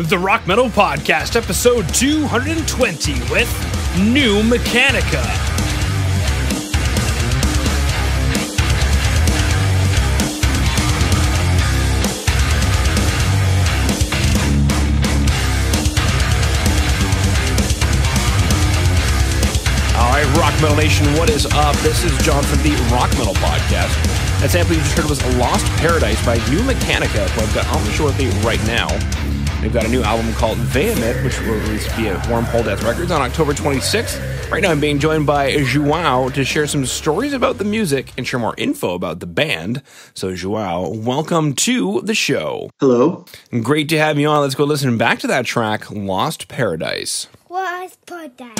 of the Rock Metal Podcast, episode 220 with New Mecanica. Metal Nation, what is up? This is John from the Rock Metal Podcast. That sample you just heard was Lost Paradise by New Mecanica, who I've got on the show with me right now. They've got a new album called Vehement, which will release via Wormhole Death Records on October 26th. Right now I'm being joined by João to share some stories about the music and share more info about the band. So João, welcome to the show. Hello. Great to have you on. Let's go listen back to that track, Lost Paradise. Lost Paradise.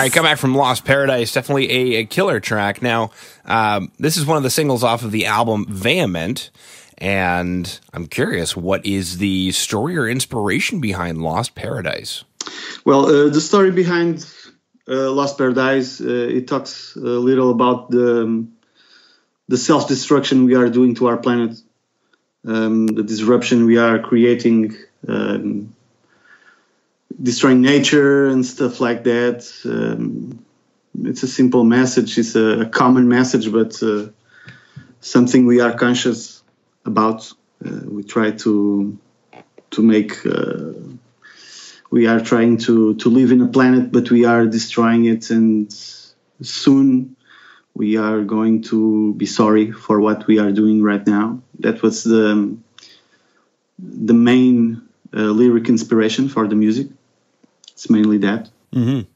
All right, come back from Lost Paradise. Definitely a killer track. Now, this is one of the singles off of the album Vehement, and I'm curious, what is the story or inspiration behind Lost Paradise? Well, the story behind Lost Paradise, it talks a little about the self-destruction we are doing to our planet, the disruption we are creating, destroying nature and stuff like that. It's a simple message. It's a common message, but something we are conscious about. We try to make... we are trying to live in a planet, but we are destroying it, and soon we are going to be sorry for what we are doing right now. That was the main lyric inspiration for the music. It's mainly that. Mm-hmm.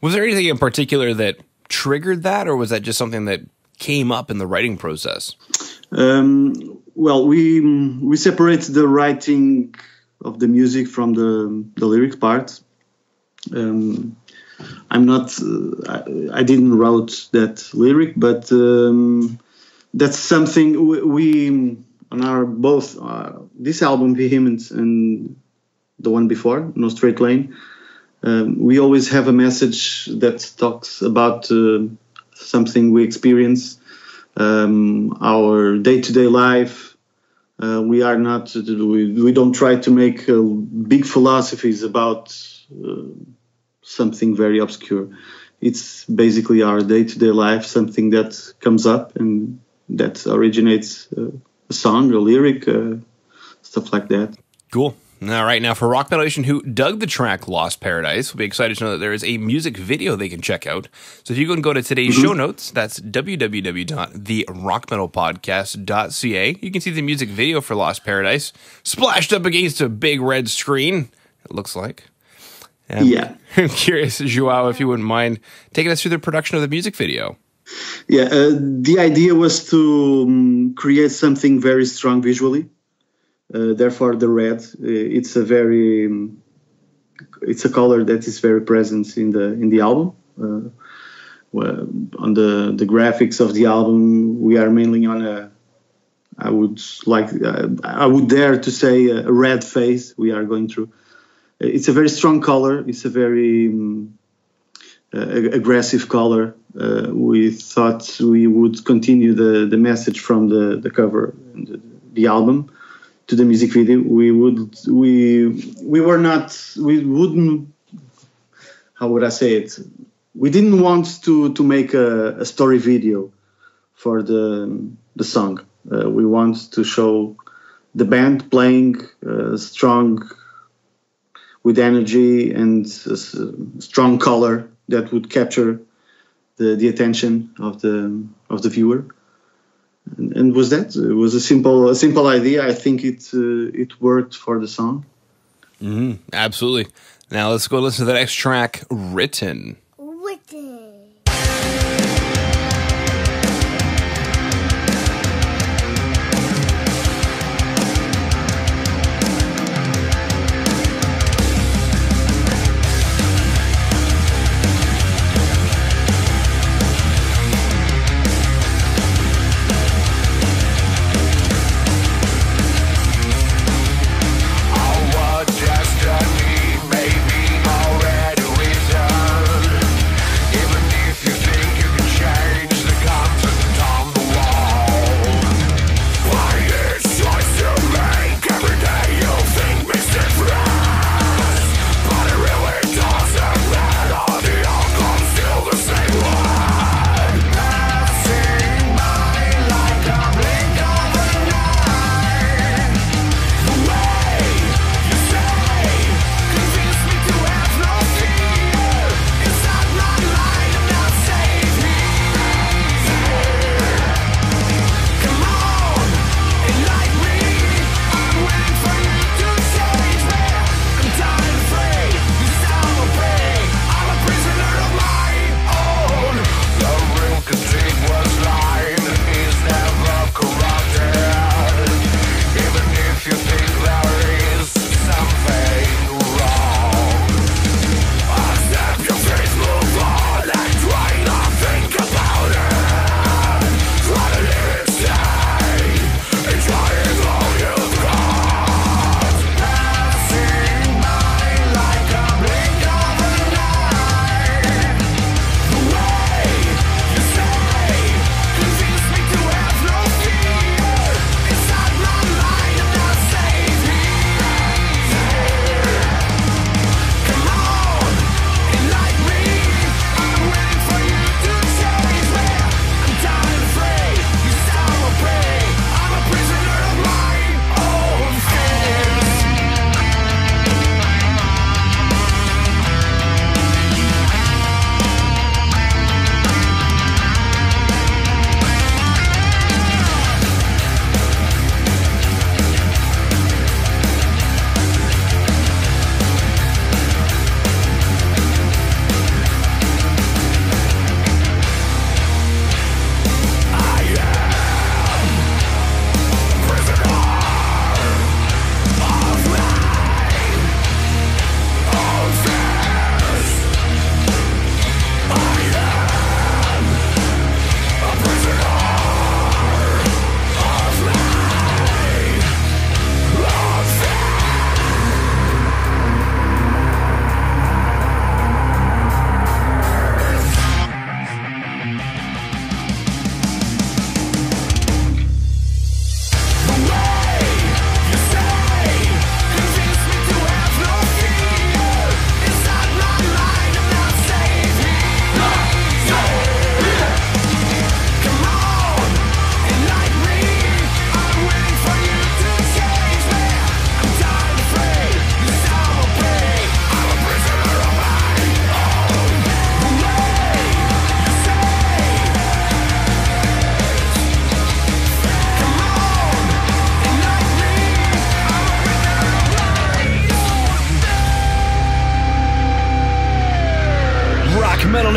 Was there anything in particular that triggered that, or was that just something that came up in the writing process? Well, we separate the writing of the music from the lyrics part. I'm not, I didn't wrote that lyric, but that's something we on our both, this album Vehement and the one before, No Straight Lane, we always have a message that talks about something we experience, our day-to-day life. We are not. We don't try to make big philosophies about something very obscure. It's basically our day-to-day life, something that comes up and that originates a song, a lyric, stuff like that. Cool. All right, now for Rock Metal Nation who dug the track Lost Paradise, we'll be excited to know that there is a music video they can check out. So if you can go to today's show notes, that's www.therockmetalpodcast.ca. You can see the music video for Lost Paradise splashed up against a big red screen, it looks like. Yeah. I'm curious, João, if you wouldn't mind taking us through the production of the music video. Yeah, the idea was to create something very strong visually. Therefore, the red, it's a very, it's a color that is very present in the album. Well, on the graphics of the album, we are mainly on a, I would dare to say a red phase we are going through. It's a very strong color. It's a very aggressive color. We thought we would continue the message from the cover and the album to the music video. We didn't want to make a story video for the song. We want to show the band playing strong with energy and strong color that would capture the attention of the viewer. And was that? It was a simple idea. I think it worked for the song. Mm-hmm. Absolutely. Now let's go listen to the next track, Written.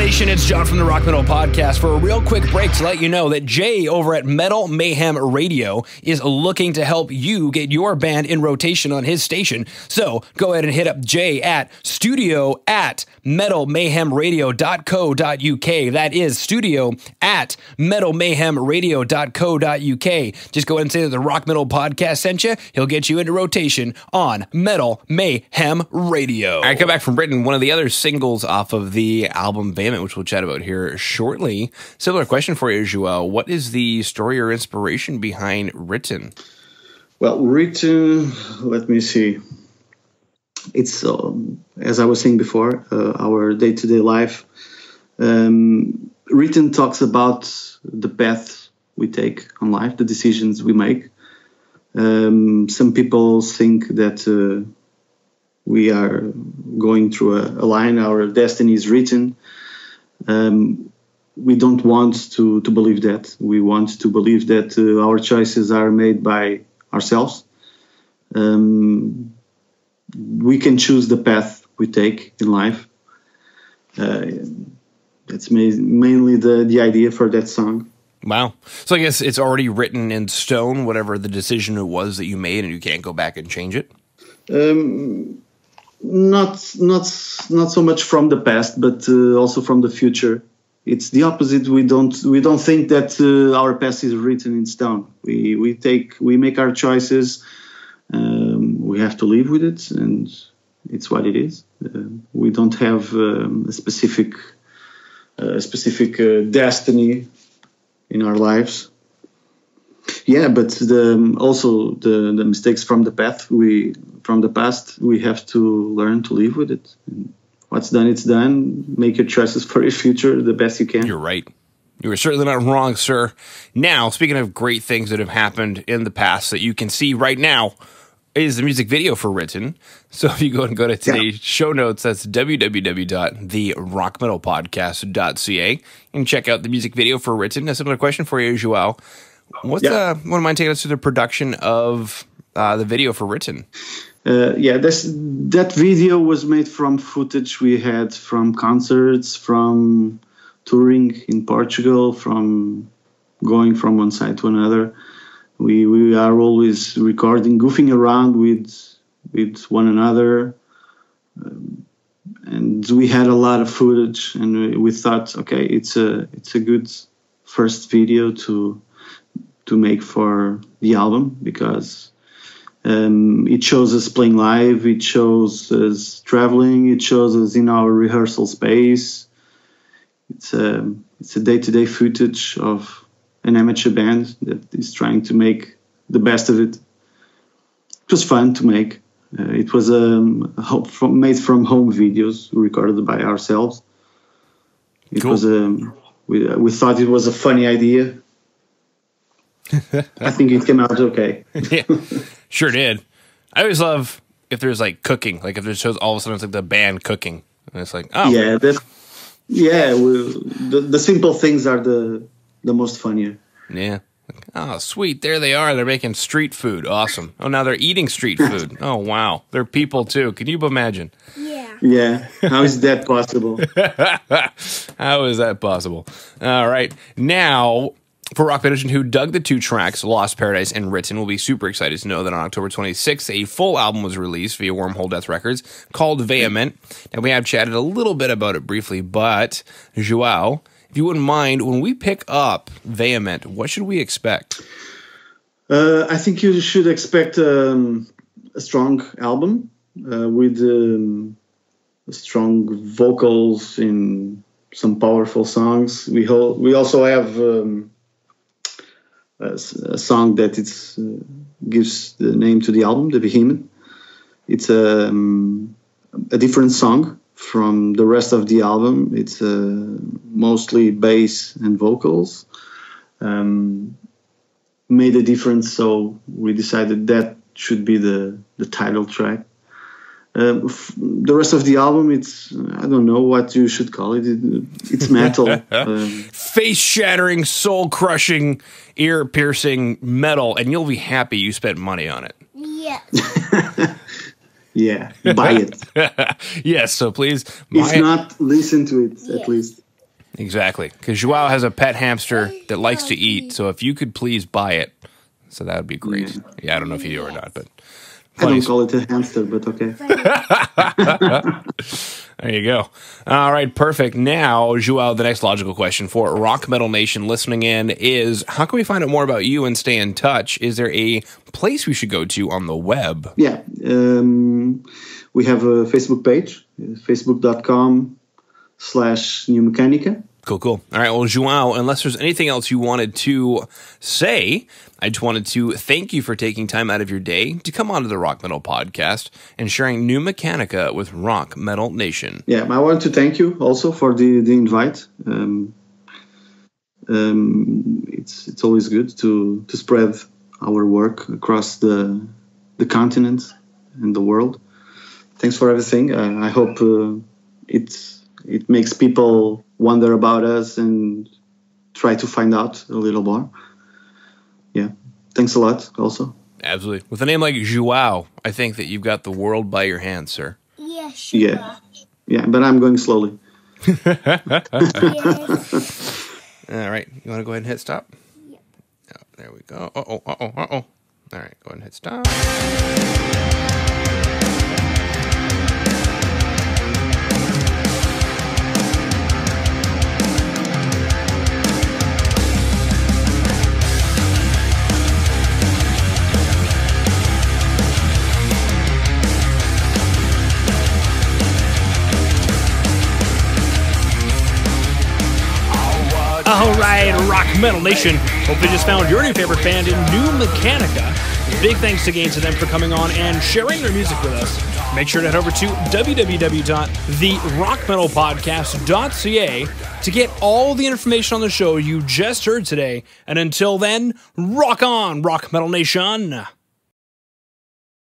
Nation, it's John from the Rock Metal Podcast for a real quick break to let you know that Jay over at Metal Mayhem Radio is looking to help you get your band in rotation on his station. So go ahead and hit up Jay at studio@metalmayhemradio.co.uk. That is studio@metalmayhemradio.co.uk. Just go ahead and say that the Rock Metal Podcast sent you. He'll get you into rotation on Metal Mayhem Radio. I come back from Britain, one of the other singles off of the album Vehement, which we'll chat about here shortly. Similar question for you, João. What is the story or inspiration behind Written? Well, Written, let me see. It's, as I was saying before, our day-to-day life. Written talks about the path we take on life, the decisions we make. Some people think that we are going through a line, our destiny is written. We don't want to believe that. We want to believe that our choices are made by ourselves. We can choose the path we take in life. That's mainly the idea for that song. Wow. So I guess it's already written in stone, whatever the decision it was that you made, and you can't go back and change it? Not so much from the past, but also from the future. It's the opposite. We don't think that our past is written in stone. We make our choices. We have to live with it, and it's what it is. We don't have a specific destiny in our lives. Yeah, but also the mistakes from the path from the past, we have to learn to live with it. And what's done, it's done. Make your choices for your future the best you can. You're right. You were certainly not wrong, sir. Now, speaking of great things that have happened in the past that you can see right now, is the music video for Written. So if you go to today's show notes, that's www.therockmetalpodcast.ca, and check out the music video for Written. A similar question for you, João. Wouldn't mind taking us through the production of the video for Written? That video was made from footage we had from concerts, from touring in Portugal, from going from one side to another. We are always recording, goofing around with one another, and we had a lot of footage, and we thought, okay, it's a good first video to make for the album, because it shows us playing live, it shows us traveling, it shows us in our rehearsal space. It's a day-to-day footage of an amateur band that is trying to make the best of it. It was fun to make. It was made-from-home videos recorded by ourselves. It cool. was we thought it was a funny idea. I think it came out okay. Yeah, sure did. I always love if there's like cooking, like if there's shows all of a sudden it's like the band cooking, and it's like, oh yeah, the simple things are the most funnier. Yeah. Oh sweet, there they are. They're making street food. Awesome. Oh, now they're eating street food. Oh wow, they're people too. Can you imagine? Yeah. How is that possible? How is that possible? All right, now. For Rock Metal Nation, who dug the two tracks, Lost Paradise and Written, will be super excited to know that on October 26th, a full album was released via Wormhole Death Records called Vehement. And we have chatted a little bit about it briefly, but João, if you wouldn't mind, when we pick up Vehement, what should we expect? I think you should expect a strong album with strong vocals in some powerful songs. We also have... a song that gives the name to the album, the Vehement. It's a different song from the rest of the album. It's mostly bass and vocals. Made a difference, so we decided that should be the title track. The rest of the album, I don't know what you should call it. It's metal. Face-shattering, soul-crushing, ear-piercing metal, and you'll be happy you spent money on it. Yes. Yeah, buy it. Yes, so please. If not, listen to it, at least. Exactly. Because João has a pet hamster that likes to eat, so if you could please buy it, so that would be great. Yeah, I don't know if you do or not, but... I don't call it a hamster, but okay. There you go. All right, perfect. Now, João, the next logical question for Rock Metal Nation listening in is, how can we find out more about you and stay in touch? Is there a place we should go to on the web? Yeah. We have a Facebook page, facebook.com/New Mecanica. Cool, cool. All right, well, João, unless there's anything else you wanted to say, I just wanted to thank you for taking time out of your day to come onto the Rock Metal Podcast and sharing New Mecanica with Rock Metal Nation. Yeah, I want to thank you also for the invite. It's always good to spread our work across the continent and the world. Thanks for everything. I hope it makes people wonder about us and try to find out a little more. Yeah. Thanks a lot also. Absolutely. With a name like João, I think that you've got the world by your hands, sir. Yeah, sure. Yeah. Yeah, but I'm going slowly. Yes. All right. You want to go ahead and hit stop? Yeah. Oh, there we go. Uh-oh, uh-oh, uh-oh. All right. Go ahead and hit stop. Alright, Rock Metal Nation, hope you just found your new favorite band in New Mecanica. Big thanks again to them for coming on and sharing their music with us. Make sure to head over to www.therockmetalpodcast.ca to get all the information on the show you just heard today. And until then, rock on, Rock Metal Nation!